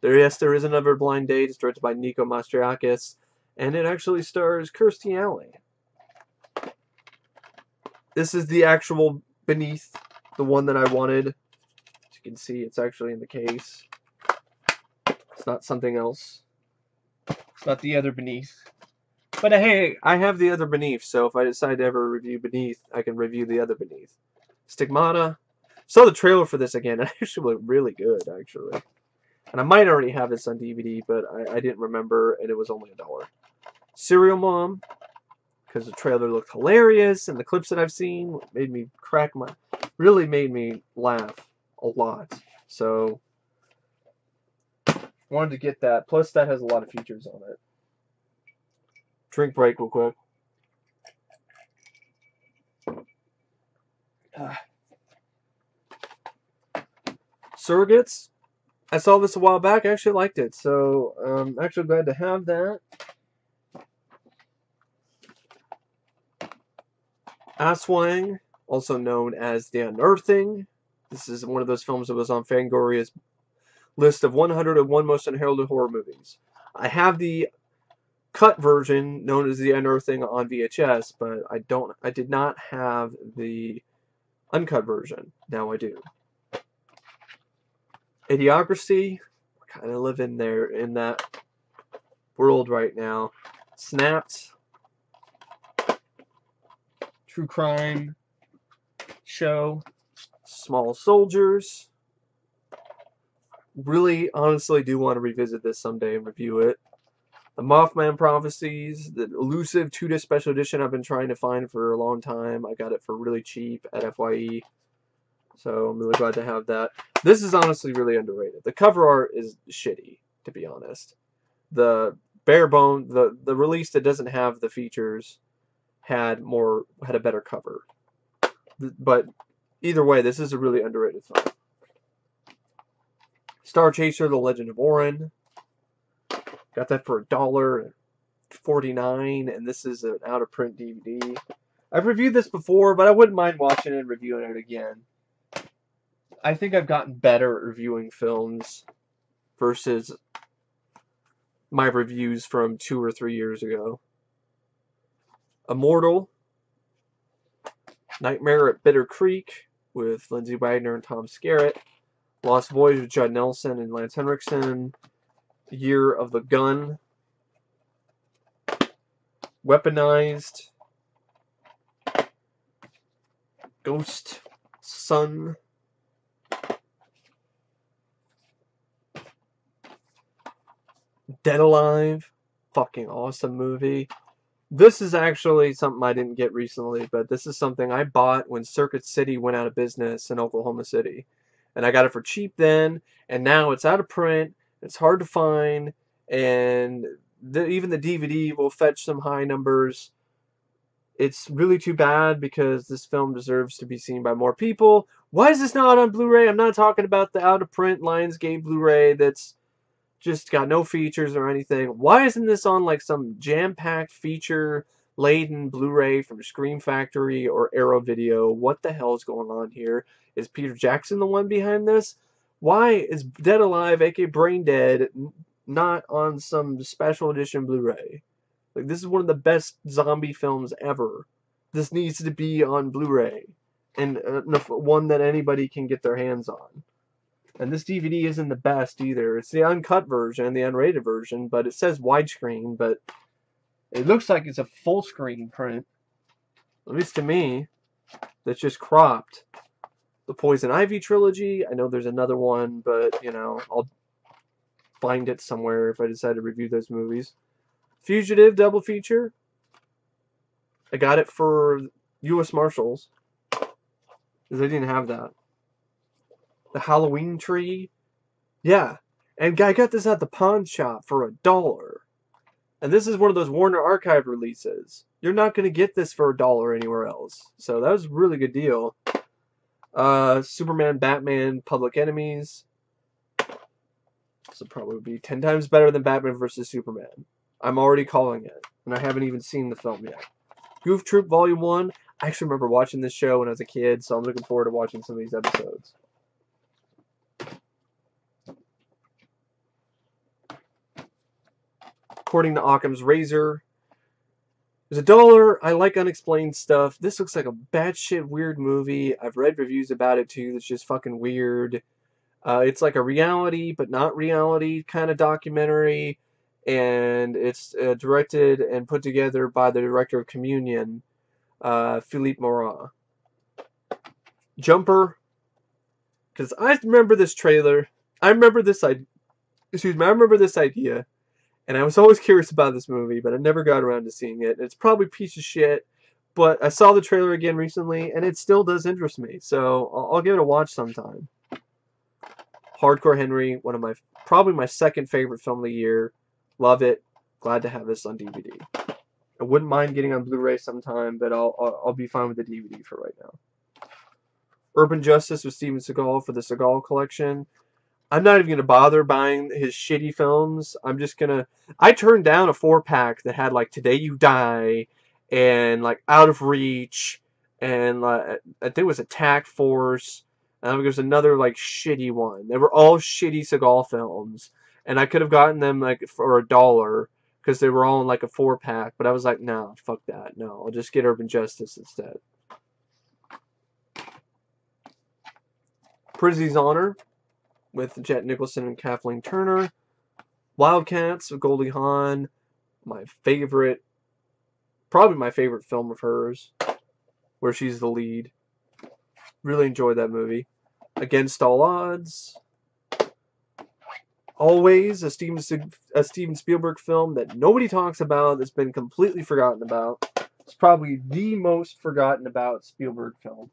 There, yes, there is another Blind Date. It's directed by Nico Mastriakis. And it actually stars Kirstie Alley. This is the actual Beneath, the one that I wanted. As you can see, it's actually in the case. It's not something else. It's not the other Beneath. But hey, I have the other Beneath, so if I decide to ever review Beneath, I can review the other Beneath. Stigmata. Saw the trailer for this again, and it actually looked really good, actually. And I might already have this on D V D, but I, I didn't remember, and it was only a dollar. Serial Mom, because the trailer looked hilarious, and the clips that I've seen made me crack my... really made me laugh a lot. So, wanted to get that. Plus, that has a lot of features on it. Drink break real quick. Ah. Surrogates. I saw this a while back. I actually liked it. So I'm um, actually glad to have that. Aswang, also known as The Unearthing. This is one of those films that was on Fangoria's list of one hundred and one most unheralded horror movies. I have the cut version known as The Unearthing on V H S, but I don't I did not have the uncut version. Now I do. Idiocracy, we're kind of living there in that world right now. Snapped. True Crime Show. Small Soldiers. Really, honestly do want to revisit this someday and review it. The Mothman Prophecies, the elusive two disc special edition I've been trying to find for a long time. I got it for really cheap at F Y E, so I'm really glad to have that. This is honestly really underrated. The cover art is shitty, to be honest. The bare bone, the, the release that doesn't have the features had more had a better cover. But either way, this is a really underrated film. Star Chaser, The Legend of Orin. Got that for a dollar forty-nine, and this is an out-of-print D V D. I've reviewed this before, but I wouldn't mind watching it and reviewing it again. I think I've gotten better at reviewing films versus my reviews from two or three years ago. Immortal. Nightmare at Bitter Creek with Lindsay Wagner and Tom Skerritt. Lost Boys with Judd Nelson and Lance Henriksen. Year of the Gun, Weaponized, Ghost Sun, Dead Alive, fucking awesome movie. This is actually something I didn't get recently, but this is something I bought when Circuit City went out of business in Oklahoma City. And I got it for cheap then, and now it's out of print. It's hard to find, and the, even the D V D will fetch some high numbers. It's really too bad, because this film deserves to be seen by more people. Why is this not on Blu-ray? I'm not talking about the out-of-print Lionsgate Blu-ray that's just got no features or anything. Why isn't this on like some jam-packed feature laden Blu-ray from Scream Factory or Arrow Video. What the hell is going on here? Is Peter Jackson the one behind this? Why is Dead Alive, aka Brain Dead, not on some special edition Blu-ray? Like, this is one of the best zombie films ever. This needs to be on Blu-ray, and uh, one that anybody can get their hands on. And this D V D isn't the best either. It's the uncut version, the unrated version, but it says widescreen, but it looks like it's a full screen print. At least to me, that's just cropped. The Poison Ivy trilogy, I know there's another one, but, you know, I'll find it somewhere if I decide to review those movies. Fugitive double feature. I got it for U S Marshals, because they didn't have that. The Halloween tree. Yeah. And I got this at the pawn shop for a dollar. And this is one of those Warner Archive releases. You're not going to get this for a dollar anywhere else. So that was a really good deal. Uh, Superman, Batman, Public Enemies. This will probably be ten times better than Batman versus Superman. I'm already calling it. And I haven't even seen the film yet. Goof Troop Volume one. I actually remember watching this show when I was a kid, so I'm looking forward to watching some of these episodes. According to Occam's Razor, there's a dollar. I like unexplained stuff. This looks like a batshit weird movie. I've read reviews about it too. That's just fucking weird. Uh, it's like a reality, but not reality kind of documentary, and it's uh, directed and put together by the director of Communion, uh, Philippe Morat. Jumper, because I remember this trailer. I remember this idea. Excuse me. I remember this idea. And I was always curious about this movie, but I never got around to seeing it. It's probably a piece of shit, but I saw the trailer again recently, and it still does interest me. So I'll, I'll give it a watch sometime. Hardcore Henry, one of my probably my second favorite film of the year. Love it. Glad to have this on D V D. I wouldn't mind getting on Blu-ray sometime, but I'll, I'll I'll be fine with the D V D for right now. Urban Justice with Steven Seagal for the Seagal Collection. I'm not even going to bother buying his shitty films. I'm just going to... I turned down a four-pack that had, like, Today You Die, and, like, Out of Reach, and, like, I think it was Attack Force, and there was another, like, shitty one. They were all shitty Seagal films, and I could have gotten them, like, for a dollar, because they were all in, like, a four-pack, but I was like, no, nah, fuck that, no, I'll just get Urban Justice instead. Prizzi's Honor, with Jet Nicholson and Kathleen Turner. Wildcats with Goldie Hawn. My favorite, probably my favorite film of hers, where she's the lead. Really enjoyed that movie. Against All Odds. Always, a Steven, a Steven Spielberg film that nobody talks about, that's been completely forgotten about. It's probably the most forgotten about Spielberg film.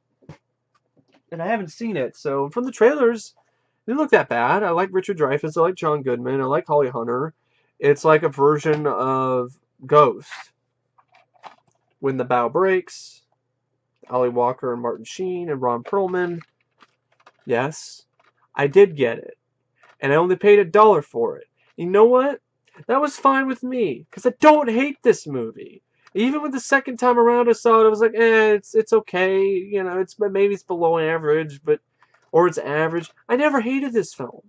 And I haven't seen it, so from the trailers... It didn't look that bad. I like Richard Dreyfuss. I like John Goodman. I like Holly Hunter. It's like a version of Ghost. When the Bow Breaks. Ali Walker and Martin Sheen and Ron Perlman. Yes, I did get it. And I only paid a dollar for it. You know what? That was fine with me. Because I don't hate this movie. Even with the second time around I saw it, I was like, eh, it's, it's okay. You know, it's maybe it's below average, but... Or it's average. I never hated this film.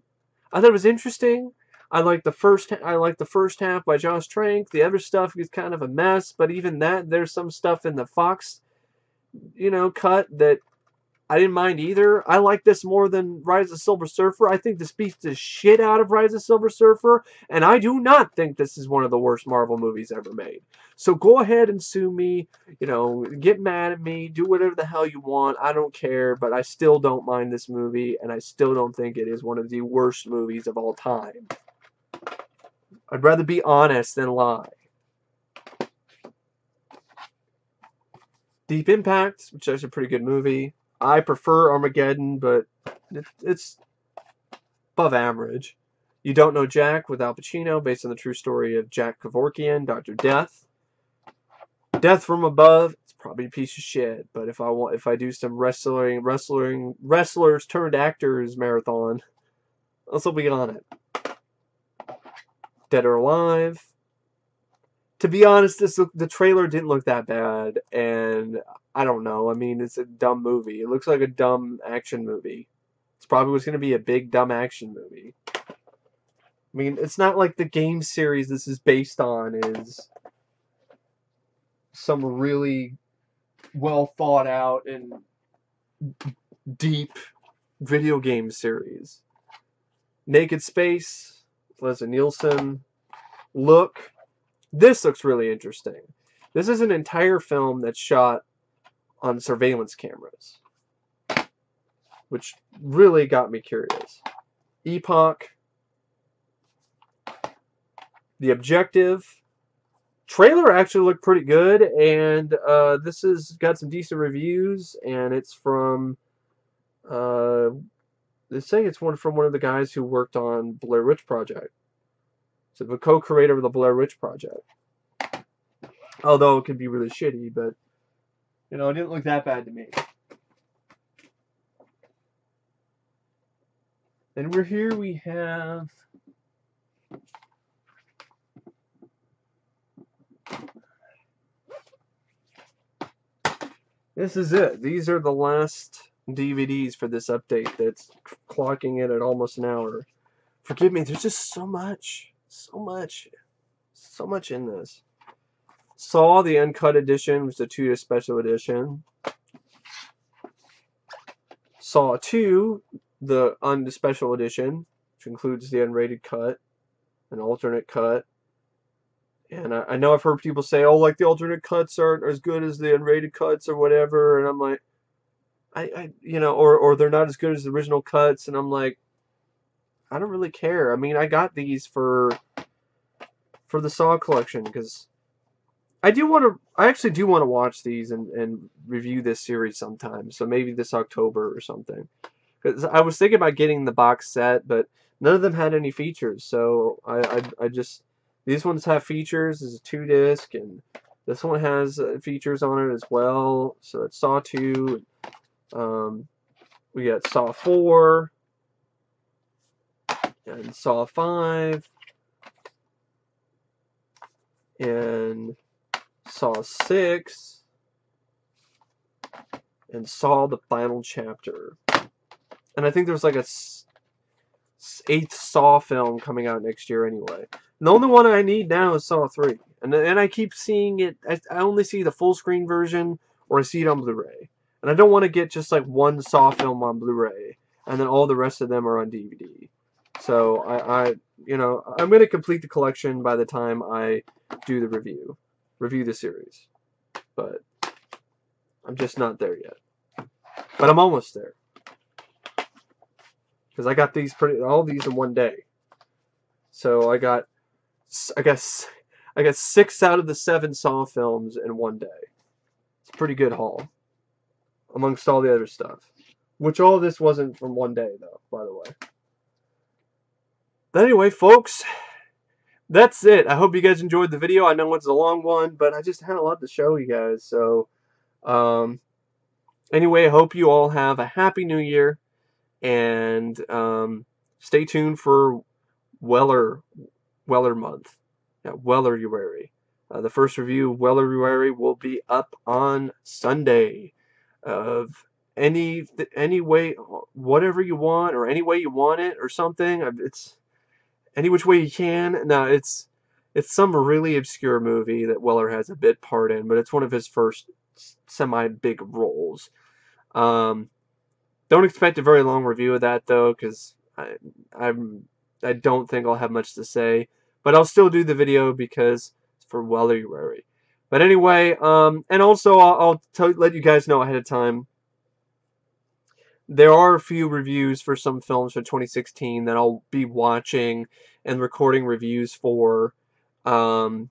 I thought it was interesting. I liked the first. I liked the first half by Josh Trank. The other stuff is kind of a mess. But even that, there's some stuff in the Fox, you know, cut that I didn't mind either. I like this more than Rise of the Silver Surfer. I think this beats the shit out of Rise of the Silver Surfer, and I do not think this is one of the worst Marvel movies ever made. So go ahead and sue me, you know, get mad at me, do whatever the hell you want. I don't care, but I still don't mind this movie, and I still don't think it is one of the worst movies of all time. I'd rather be honest than lie. Deep Impact, which is a pretty good movie. I prefer Armageddon, but it, it's above average. You Don't Know Jack with Al Pacino, based on the true story of Jack Kevorkian, Doctor Death. Death from Above. It's probably a piece of shit, but if I want, if I do some wrestling, wrestling, wrestlers turned actors marathon, I'll still be on it. Dead or Alive. to be honest, this look, the trailer didn't look that bad, and I don't know. I mean, it's a dumb movie. It looks like a dumb action movie. It's probably was going to be a big, dumb action movie. I mean, it's not like the game series this is based on is some really well thought out and deep video game series. Naked Space, Leslie Nielsen. Look, this looks really interesting. This is an entire film that's shot on surveillance cameras, which really got me curious. Epoch. The Objective. Trailer actually looked pretty good, and uh, this has got some decent reviews, and it's from, uh, they say it's one from one of the guys who worked on Blair Witch Project. So the co-creator of the Blair Witch Project. Although it can be really shitty, but, you know, it didn't look that bad to me. Then we're here, we have... This is it. These are the last D V Ds for this update that's clocking in at almost an hour. Forgive me, there's just so much, so much, so much in this. Saw the Uncut Edition, which is a two-disc special edition. Saw two, the un special edition, which includes the unrated cut, an alternate cut. And I, I know I've heard people say, oh, like the alternate cuts aren't as good as the unrated cuts or whatever. And I'm like, I, I you know, or, or they're not as good as the original cuts. And I'm like, I don't really care. I mean, I got these for, for the Saw collection because I do want to, I actually do want to watch these and, and review this series sometime. So maybe this October or something. Because I was thinking about getting the box set, but none of them had any features. So I, I, I just... These ones have features. This is a two-disc, and this one has uh, features on it as well. So it's Saw two. Um, we got Saw four. And Saw five. And Saw six. And Saw the Final Chapter. And I think there's like a eighth Saw film coming out next year anyway. The only one I need now is Saw three. And, and I keep seeing it. I, I only see the full screen version or I see it on Blu-ray. And I don't want to get just like one Saw film on Blu-ray. And then all the rest of them are on D V D. So I, I you know, I'm going to complete the collection by the time I do the review. Review the series. But I'm just not there yet. But I'm almost there. Because I got these pretty, all these in one day. So I got... I guess I got six out of the seven Saw films in one day. It's a pretty good haul, amongst all the other stuff. Which all of this wasn't from one day, though, by the way. But anyway, folks, that's it. I hope you guys enjoyed the video. I know it's a long one, but I just had a lot to show you guys. So, um, anyway, I hope you all have a happy new year, and um, stay tuned for Weller. Weller month, yeah, Welleruary. Uh, the first review of Welleruary will be up on Sunday. Of any any way, whatever you want, or any way you want it, or something. It's any which way you can. No, it's it's some really obscure movie that Weller has a bit part in, but it's one of his first semi big roles. Um, don't expect a very long review of that though, because I'm. I don't think I'll have much to say, but I'll still do the video because it's for Welleruary. But anyway, um, and also I'll, I'll tell, let you guys know ahead of time. There are a few reviews for some films for twenty sixteen that I'll be watching and recording reviews for um,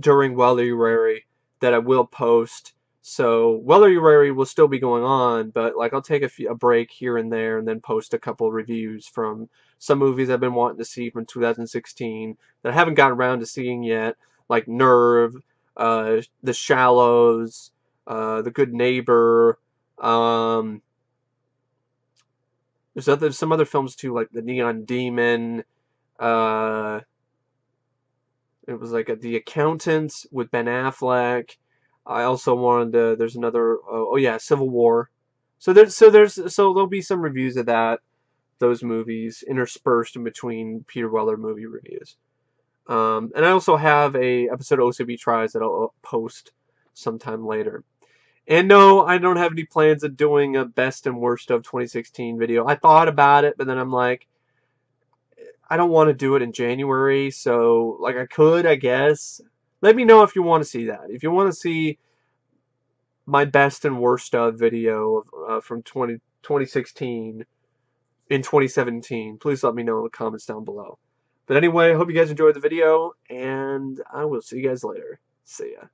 during Welleruary that I will post. So Welleruary will still be going on, but like I'll take a, few, a break here and there and then post a couple of reviews from some movies I've been wanting to see from two thousand sixteen that I haven't gotten around to seeing yet, like Nerve, uh, The Shallows, uh, The Good Neighbor. Um, there's, other, there's some other films too, like The Neon Demon, uh, It was like a, The Accountant with Ben Affleck. I also wanted to, there's another, oh, oh yeah, Civil War. So there's, so there's, so there'll be some reviews of that, those movies interspersed in between Peter Weller movie reviews. Um, and I also have a episode of O C B Tries that I'll post sometime later. And no, I don't have any plans of doing a best and worst of twenty sixteen video. I thought about it, but then I'm like, I don't want to do it in January, so like I could, I guess. Let me know if you want to see that. If you want to see my best and worst of video uh, from twenty sixteen in twenty seventeen, please let me know in the comments down below. But anyway, I hope you guys enjoyed the video, and I will see you guys later. See ya.